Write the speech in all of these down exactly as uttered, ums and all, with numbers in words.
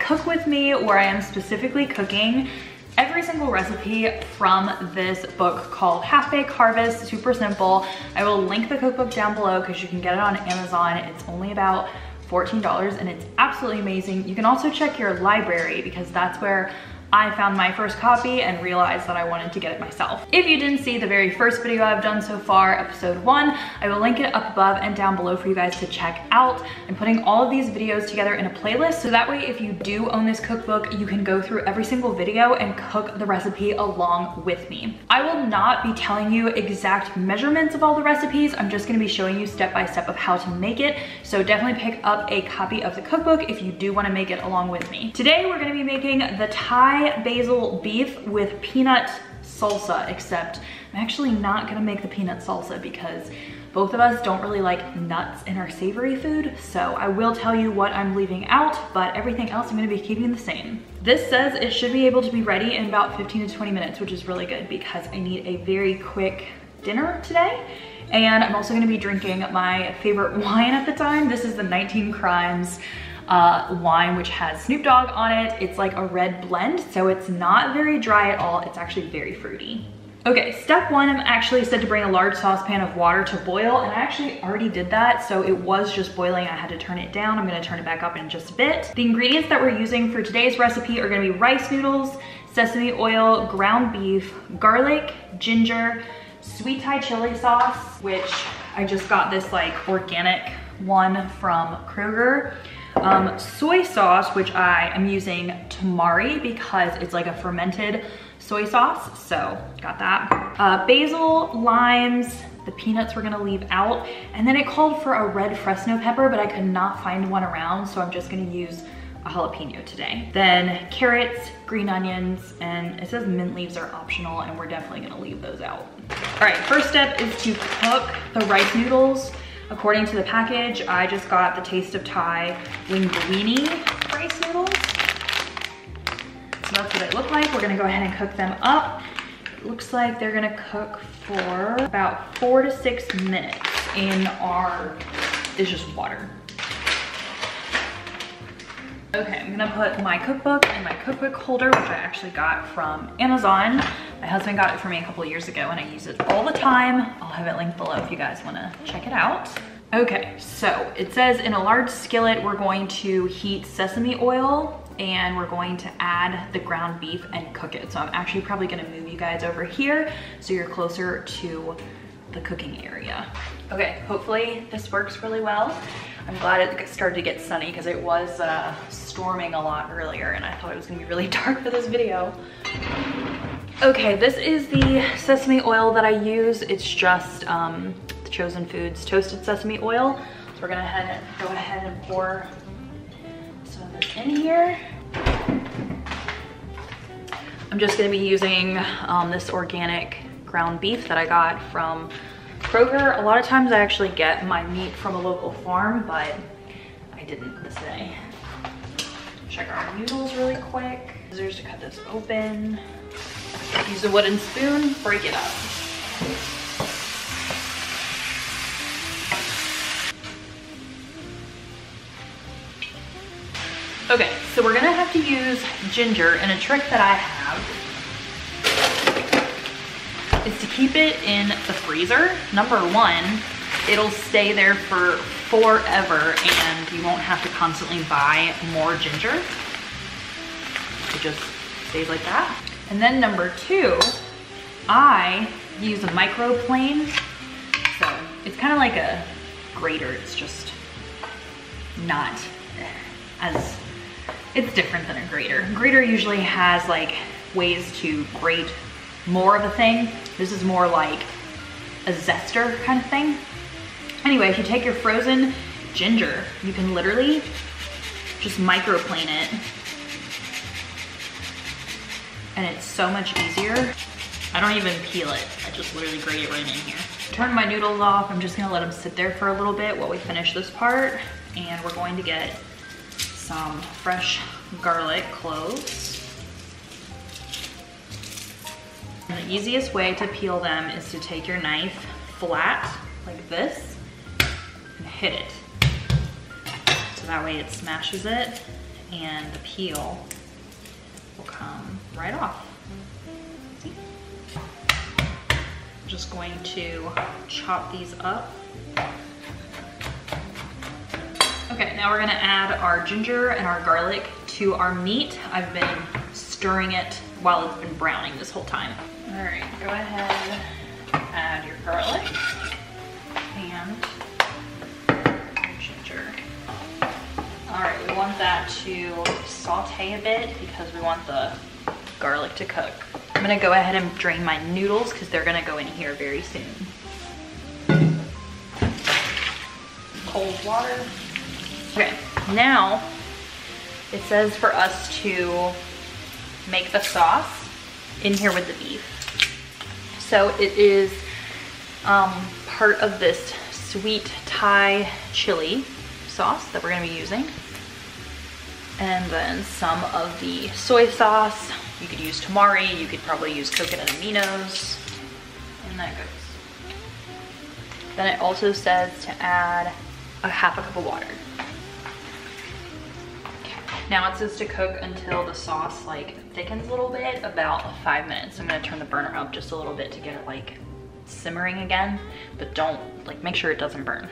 Cook with me, where I am specifically cooking every single recipe from this book called Half Baked Harvest. Super simple. I will link the cookbook down below because you can get it on Amazon. It's only about fourteen dollars and it's absolutely amazing. You can also check your library because that's where I found my first copy and realized that I wanted to get it myself. If you didn't see the very first video I've done so far, episode one, I will link it up above and down below for you guys to check out. I'm putting all of these videos together in a playlist, so that way if you do own this cookbook, you can go through every single video and cook the recipe along with me. I will not be telling you exact measurements of all the recipes. I'm just gonna be showing you step by step of how to make it. So definitely pick up a copy of the cookbook if you do wanna make it along with me. Today, we're gonna be making the Thai basil beef with peanut salsa, except I'm actually not gonna make the peanut salsa because both of us don't really like nuts in our savory food, so I will tell you what I'm leaving out, but everything else I'm gonna be keeping the same. This says it should be able to be ready in about fifteen to twenty minutes, which is really good because I need a very quick dinner today. And I'm also gonna be drinking my favorite wine at the time. This is the nineteen Crimes Uh, wine, which has Snoop Dogg on it. It's like a red blend, so it's not very dry at all. It's actually very fruity. Okay, step one, I'm actually said to bring a large saucepan of water to boil, and I actually already did that, so it was just boiling. I had to turn it down. I'm gonna turn it back up in just a bit. The ingredients that we're using for today's recipe are gonna be rice noodles, sesame oil, ground beef, garlic, ginger, sweet Thai chili sauce, which I just got this like organic one from Kroger. Um, soy sauce, which I am using tamari because it's like a fermented soy sauce, so got that. Uh, basil, limes, the peanuts we're gonna leave out, and then it called for a red Fresno pepper, but I could not find one around, so I'm just gonna use a jalapeno today. Then carrots, green onions, and it says mint leaves are optional, and we're definitely gonna leave those out. All right, first step is to cook the rice noodles. According to the package, I just got the Taste of Thai linguine rice noodles. So that's what they look like. We're gonna go ahead and cook them up. It looks like they're gonna cook for about four to six minutes in our, it's just water. Okay, I'm gonna put my cookbook in my cookbook holder, which I actually got from Amazon. My husband got it for me a couple years ago and I use it all the time. I'll have it linked below if you guys wanna check it out. Okay, so it says in a large skillet, we're going to heat sesame oil and we're going to add the ground beef and cook it. So I'm actually probably gonna move you guys over here so you're closer to the cooking area. Okay, hopefully this works really well. I'm glad it started to get sunny because it was uh, storming a lot earlier and I thought it was gonna be really dark for this video. Okay, this is the sesame oil that I use. It's just um, the Chosen Foods toasted sesame oil. So we're gonna head, go ahead and pour some of this in here. I'm just gonna be using um, this organic ground beef that I got from Kroger. A lot of times I actually get my meat from a local farm, but I didn't this day. Check our noodles really quick. Scissors to cut this open. Use a wooden spoon, break it up. Okay, so we're gonna have to use ginger, and a trick that I have is to keep it in the freezer. Number one, it'll stay there for forever and you won't have to constantly buy more ginger. It just stays like that. And then number two, I use a microplane. So it's kind of like a grater. It's just not as, it's different than a grater. A grater usually has like ways to grate more of a thing. This is more like a zester kind of thing. Anyway, if you take your frozen ginger. You can literally just microplane it. And it's so much easier. I don't even peel it. I just literally grate it right in here. Turn my noodles off. I'm just gonna let them sit there for a little bit while we finish this part. And we're going to get some fresh garlic cloves. And the easiest way to peel them is to take your knife flat like this and hit it. So that way it smashes it and the peel will come right off. See? I'm just going to chop these up. Okay, now we're gonna add our ginger and our garlic to our meat. I've been stirring it while it's been browning this whole time. All right, go ahead, add your garlic and your ginger. All right, we want that to saute a bit because we want the garlic to cook. I'm gonna go ahead and drain my noodles because they're gonna go in here very soon. Cold water. Okay, now it says for us to make the sauce in here with the beef. So it is um, part of this sweet Thai chili sauce that we're gonna be using. And then some of the soy sauce. You could use tamari, you could probably use coconut aminos, and that goes. Then it also says to add a half a cup of water. Now it says to cook until the sauce like thickens a little bit, about five minutes. I'm gonna turn the burner up just a little bit to get it like simmering again, but don't, like make sure it doesn't burn.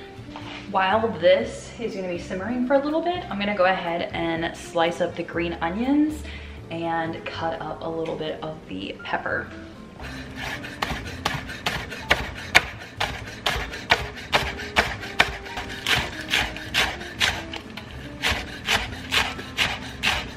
While this is gonna be simmering for a little bit, I'm gonna go ahead and slice up the green onions and cut up a little bit of the pepper.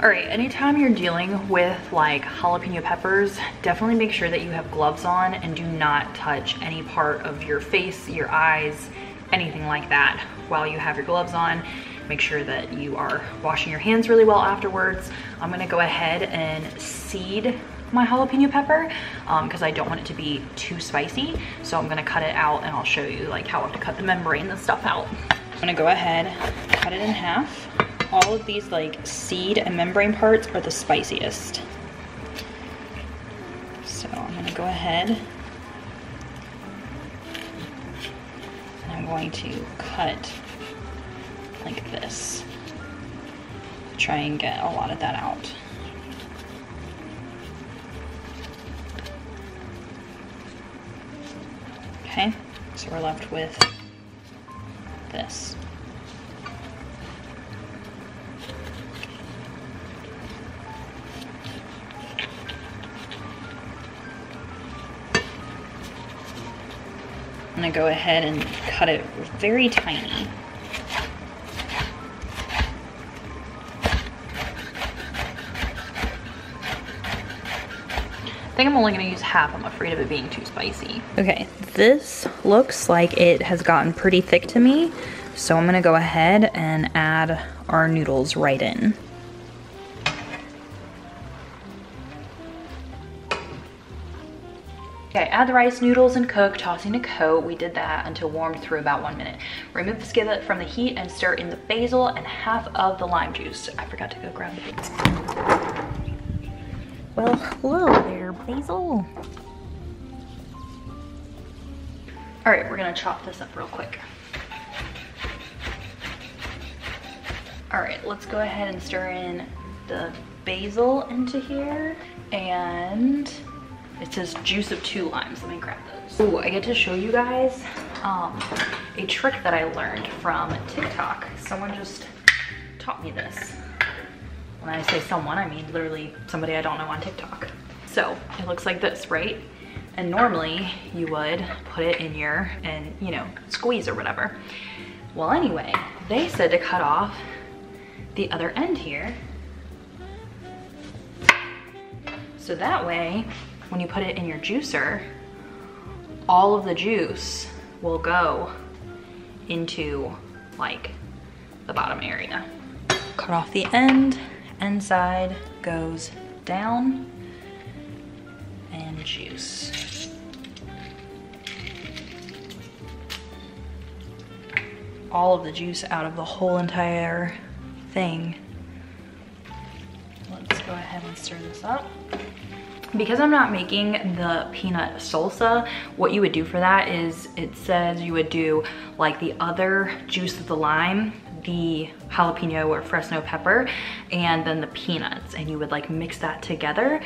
All right, anytime you're dealing with like jalapeno peppers, definitely make sure that you have gloves on and do not touch any part of your face, your eyes, anything like that while you have your gloves on. Make sure that you are washing your hands really well afterwards. I'm gonna go ahead and seed my jalapeno pepper because um, I don't want it to be too spicy. So I'm gonna cut it out and I'll show you like how to cut the membrane and stuff out. I'm gonna go ahead, cut it in half. All of these like seed and membrane parts are the spiciest. So I'm gonna go ahead and I'm going to cut like this. Try and get a lot of that out. Okay, so we're left with this. I'm gonna go ahead and cut it very tiny. I think I'm only gonna use half. I'm afraid of it being too spicy. Okay, this looks like it has gotten pretty thick to me, so I'm gonna go ahead and add our noodles right in. Okay, add the rice noodles and cook, tossing to coat. We did that until warmed through about one minute. Remove the skillet from the heat and stir in the basil and half of the lime juice. I forgot to go grab the basil. Well, hello there, basil. All right, we're gonna chop this up real quick. All right, let's go ahead and stir in the basil into here and it says juice of two limes. Let me grab those. Ooh, I get to show you guys um, a trick that I learned from TikTok. Someone just taught me this. When I say someone, I mean literally somebody I don't know on TikTok. So it looks like this, right? And normally you would put it in your, and you know, squeeze or whatever. Well, anyway, they said to cut off the other end here. So that way, when you put it in your juicer, all of the juice will go into like the bottom area. Cut off the end, end side goes down, and juice. All of the juice out of the whole entire thing. Let's go ahead and stir this up. Because I'm not making the peanut salsa, what you would do for that is, it says you would do like the other juice of the lime, the jalapeno or Fresno pepper, and then the peanuts, and you would like mix that together.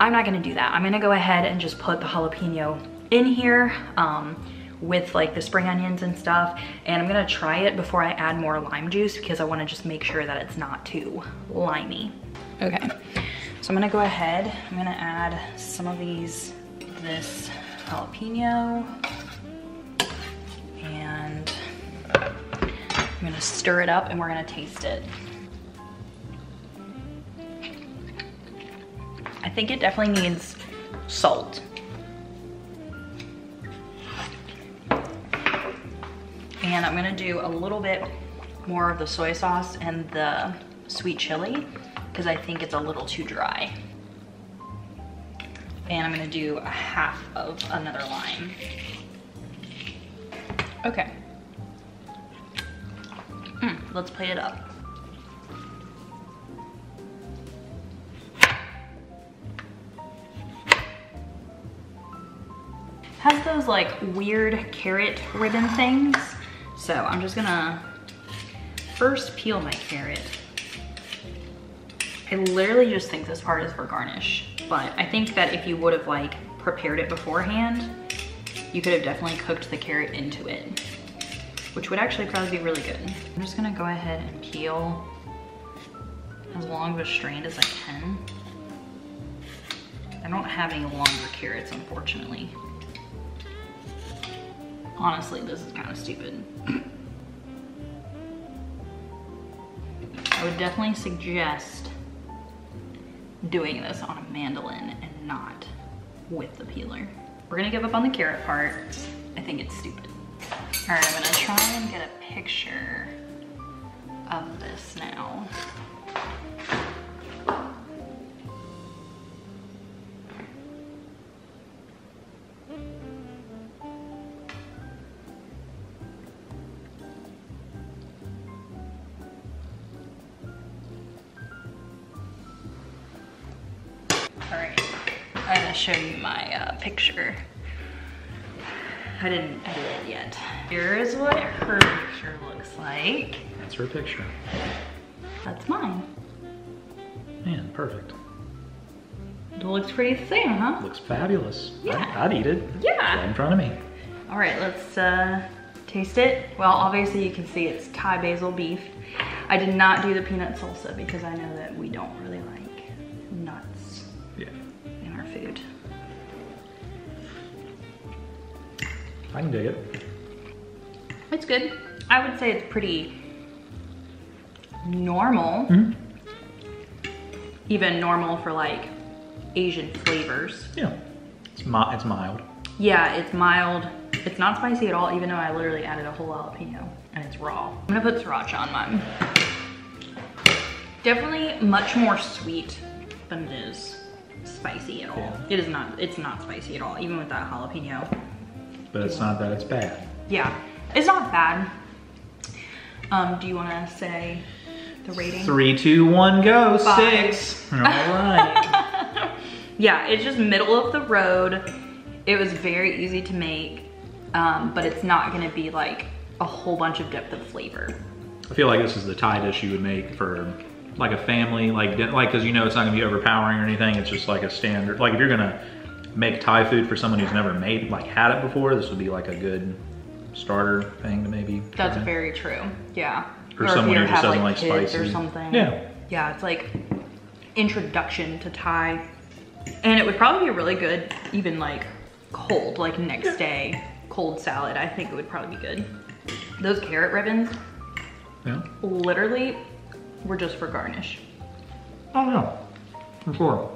I'm not gonna do that. I'm gonna go ahead and just put the jalapeno in here um, with like the spring onions and stuff, and I'm gonna try it before I add more lime juice because I wanna just make sure that it's not too limey. Okay. So I'm gonna go ahead, I'm gonna add some of these, this jalapeno, and I'm gonna stir it up and we're gonna taste it. I think it definitely needs salt. And I'm gonna do a little bit more of the soy sauce and the sweet chili, because I think it's a little too dry. And I'm gonna do a half of another lime. Okay. Mm, let's plate it up. Has those like weird carrot ribbon things. So I'm just gonna first peel my carrot. I literally just think this part is for garnish, but I think that if you would have like prepared it beforehand, you could have definitely cooked the carrot into it, which would actually probably be really good. I'm just gonna go ahead and peel as long of a strand as I can. I don't have any longer carrots, unfortunately. Honestly, this is kind of stupid. I would definitely suggest doing this on a mandolin and not with the peeler. We're gonna give up on the carrot part. I think it's stupid. All right, I'm gonna try and get a picture of this now. Show you my uh, picture. I didn't edit it yet. Here is what her picture looks like. That's her picture. That's mine. Man, perfect. It looks pretty the same, huh? Looks fabulous. Yeah. I, I'd eat it. Yeah. Right in front of me. All right, let's uh, taste it. Well, obviously you can see it's Thai basil beef. I did not do the peanut salsa because I know that we don't really like nuts. Yeah. Food. I can dig it. It's good. I would say it's pretty normal. Mm-hmm. Even normal for like Asian flavors. Yeah. It's, mi it's mild. Yeah, it's mild. It's not spicy at all, even though I literally added a whole jalapeno and it's raw. I'm gonna put sriracha on mine. Definitely much more sweet than it is spicy at all. Yeah. It is not, it's not spicy at all, even with that jalapeno. But it's not that it's bad. Yeah, it's not bad. Um, do you wanna say the rating? Three, two, one, go, Five. six. All right. Yeah, it's just middle of the road. It was very easy to make, um, but it's not gonna be like a whole bunch of depth of flavor. I feel like this is the Thai dish you would make for like a family, like, like, cause you know it's not gonna be overpowering or anything. It's just like a standard, like if you're gonna make Thai food for someone who's never made, like had it before, this would be like a good starter thing to maybe try. That's very true, yeah. Or, or someone who just doesn't like, like spicy. Or something. Yeah. Yeah, it's like introduction to Thai. And it would probably be really good even like cold, like next yeah. day, cold salad. I think it would probably be good. Those carrot ribbons, yeah. literally, were just for garnish. I don't know, for sure.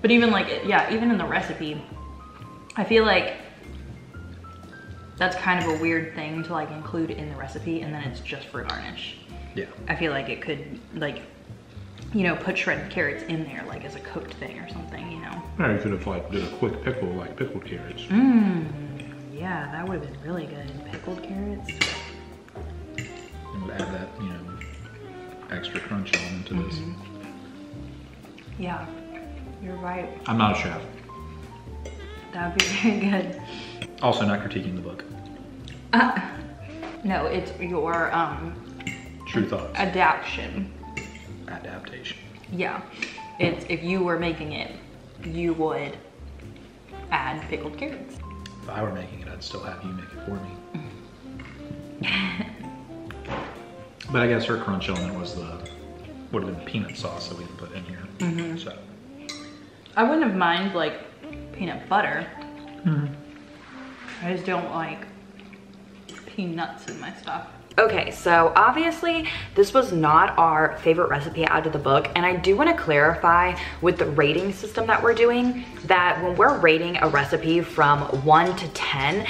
But even like, yeah, even in the recipe, I feel like that's kind of a weird thing to like include in the recipe and then it's just for garnish. Yeah. I feel like it could, like, you know, put shredded carrots in there, like as a cooked thing or something, you know. Or you could have like did a quick pickle, like pickled carrots. Mmm. Yeah, that would have been really good. Pickled carrots. And add that, you know, extra crunch element to mm-hmm. this. Yeah, you're right. I'm not a chef. That would be very good. Also, not critiquing the book. Uh, no, it's your um. True thoughts. Adaptation. Adaptation. Yeah, it's if you were making it, you would add pickled carrots. If I were making it, I'd still have you make it for me. But I guess her crunch element was the would have been peanut sauce that we put in here. Mm-hmm. So I wouldn't have minded like peanut butter. Mm-hmm. I just don't like peanuts in my stuff. Okay, so obviously this was not our favorite recipe out of the book, and I do want to clarify with the rating system that we're doing that when we're rating a recipe from one to ten,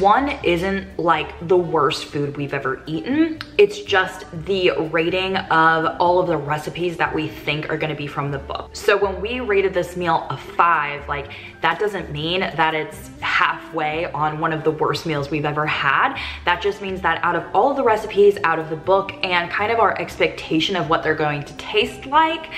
one isn't like the worst food we've ever eaten. It's just the rating of all of the recipes that we think are going to be from the book. So when we rated this meal a five, like that doesn't mean that it's halfway on one of the worst meals we've ever had. That just means that out of all the recipes out of the book and kind of our expectation of what they're going to taste like,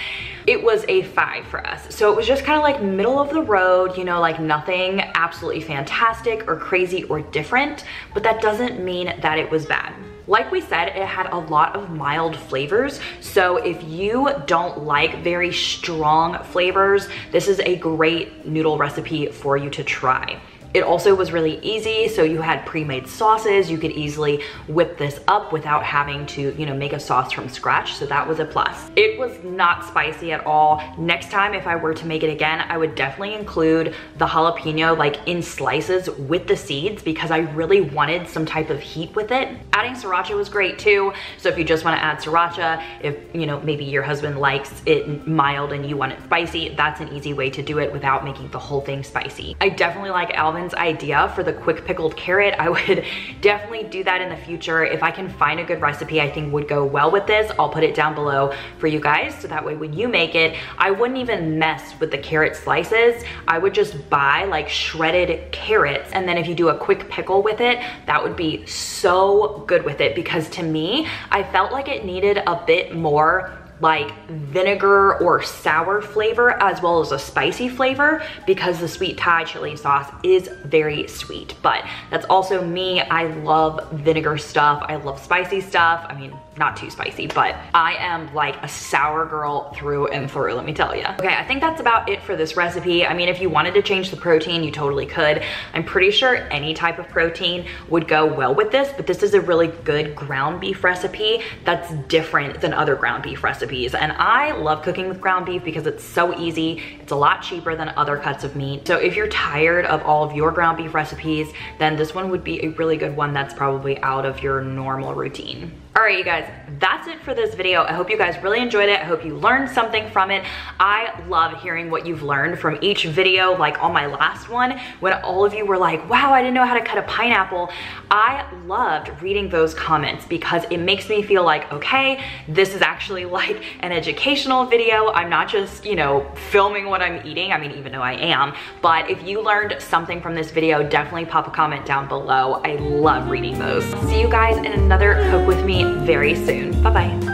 it was a five for us. So it was just kind of like middle of the road, you know, like nothing absolutely fantastic or crazy or different, but that doesn't mean that it was bad. Like we said, it had a lot of mild flavors. So if you don't like very strong flavors, this is a great noodle recipe for you to try. It also was really easy, so you had pre-made sauces. You could easily whip this up without having to, you know, make a sauce from scratch, so that was a plus. It was not spicy at all. Next time, if I were to make it again, I would definitely include the jalapeno, like, in slices with the seeds, because I really wanted some type of heat with it. Adding sriracha was great, too, so if you just want to add sriracha, if, you know, maybe your husband likes it mild and you want it spicy, that's an easy way to do it without making the whole thing spicy. I definitely like Alvin idea for the quick pickled carrot. I would definitely do that in the future. If I can find a good recipe I think would go well with this, I'll put it down below for you guys, so that way when you make it, I wouldn't even mess with the carrot slices. I would just buy like shredded carrots, and then if you do a quick pickle with it, that would be so good with it, because to me, I felt like it needed a bit more like vinegar or sour flavor as well as a spicy flavor, because the sweet Thai chili sauce is very sweet. But that's also me. I love vinegar stuff. I love spicy stuff. I mean, not too spicy, but I am like a sour girl through and through, let me tell you. Okay, I think that's about it for this recipe. I mean, if you wanted to change the protein, you totally could. I'm pretty sure any type of protein would go well with this, but this is a really good ground beef recipe that's different than other ground beef recipes. And I love cooking with ground beef because it's so easy. It's a lot cheaper than other cuts of meat. So if you're tired of all of your ground beef recipes, then this one would be a really good one that's probably out of your normal routine. All right, you guys, that's it for this video. I hope you guys really enjoyed it. I hope you learned something from it. I love hearing what you've learned from each video. Like on my last one, when all of you were like, wow, I didn't know how to cut a pineapple. I loved reading those comments because it makes me feel like, okay, this is actually like an educational video. I'm not just, you know, filming what I'm eating. I mean, even though I am, but if you learned something from this video, definitely pop a comment down below. I love reading those. See you guys in another Cook With Me very soon. Bye-bye.